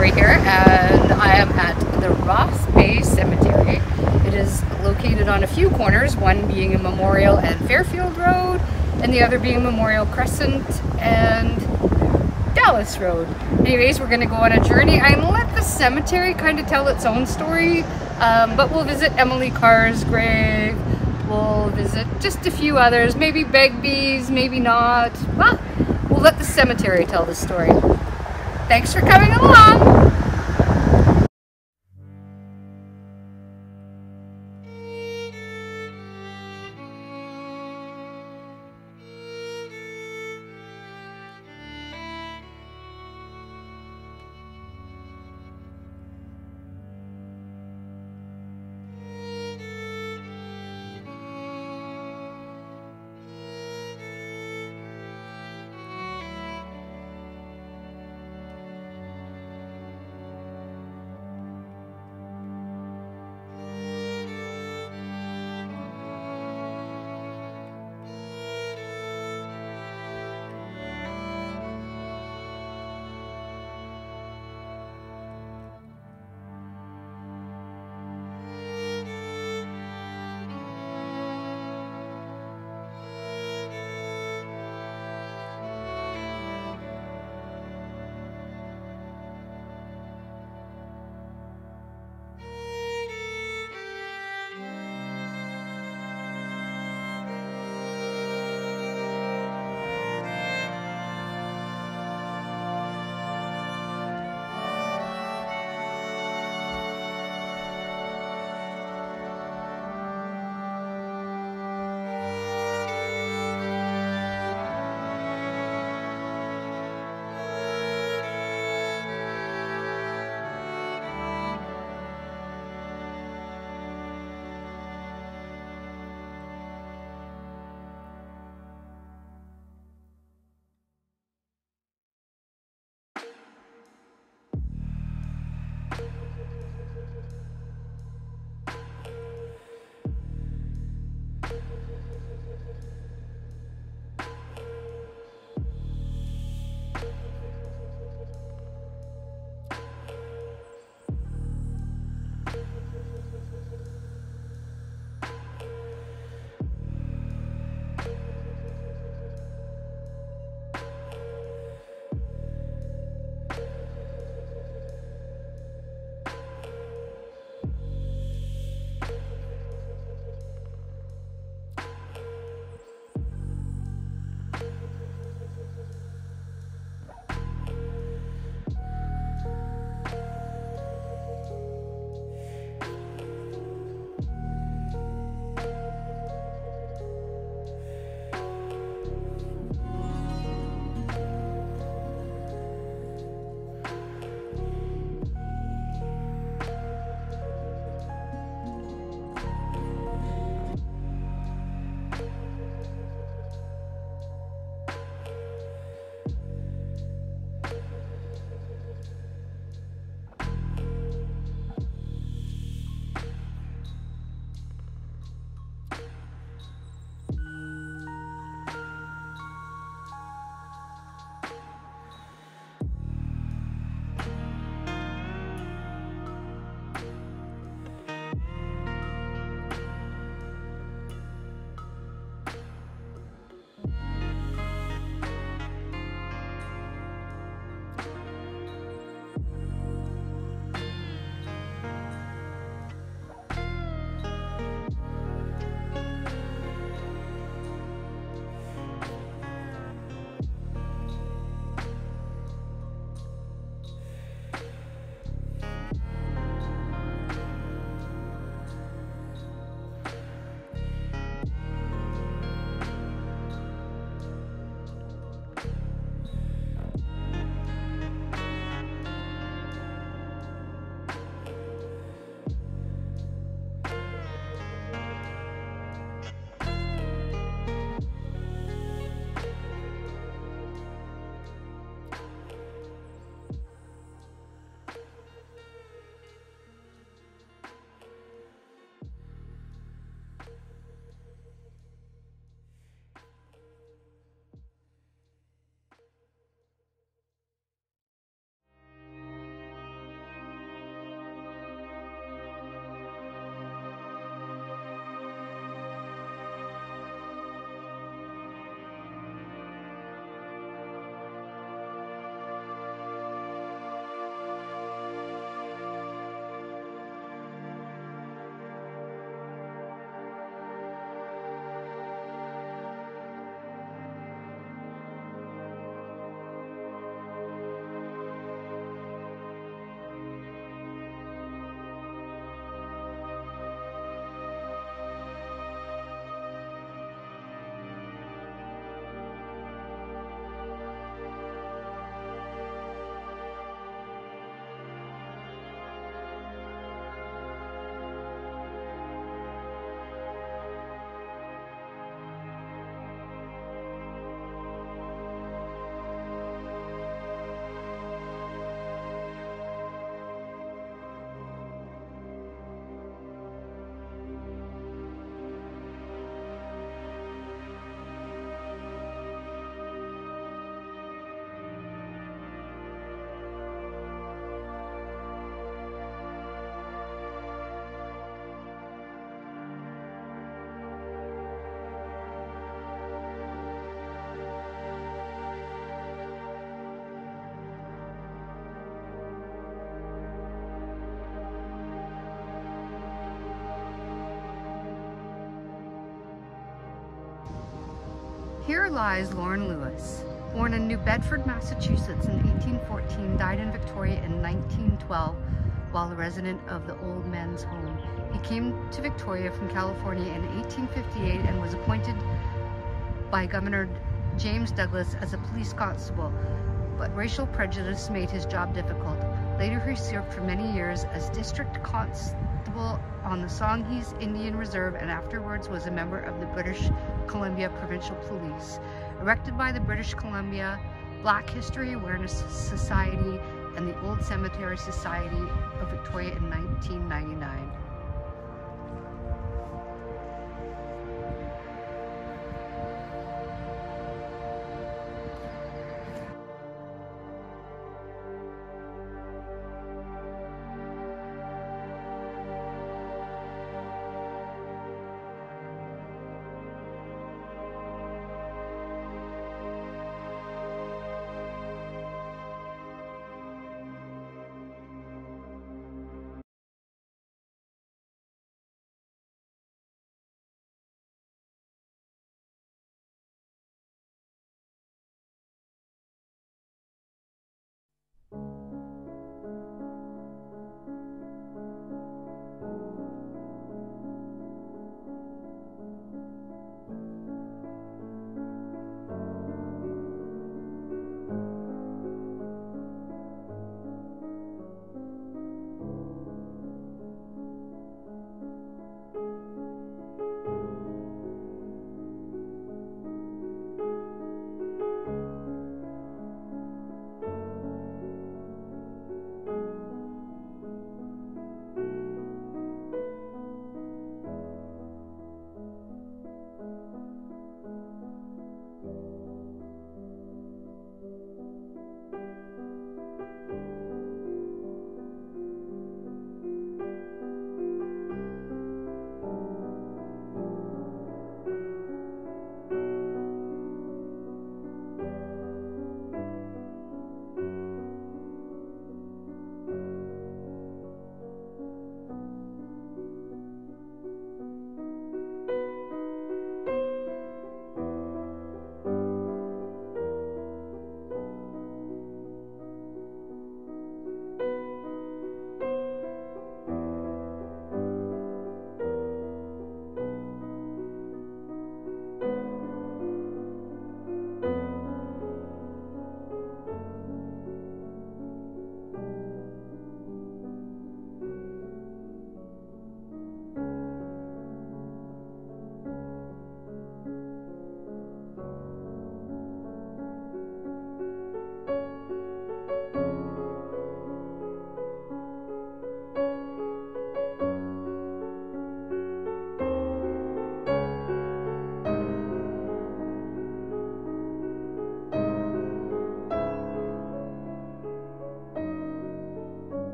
Victoria here, and I am at the Ross Bay Cemetery. It is located on a few corners, one being a Memorial and Fairfield Road, and the other being Memorial Crescent and Dallas Road. Anyways, we're going to go on a journey. I'm going to let the cemetery kind of tell its own story, but we'll visit Emily Carr's grave, we'll visit just a few others, maybe Begbie's, maybe not. Well, we'll let the cemetery tell the story. Thanks for coming along! Here lies Lorne Lewis. Born in New Bedford, Massachusetts in 1814, died in Victoria in 1912 while a resident of the Old Men's Home. He came to Victoria from California in 1858 and was appointed by Governor James Douglas as a police constable, but racial prejudice made his job difficult. Later he served for many years as district constable on the Songhees Indian Reserve and afterwards was a member of the British Columbia Provincial Police. Erected by the British Columbia Black History Awareness Society and the Old Cemetery Society of Victoria in 1999.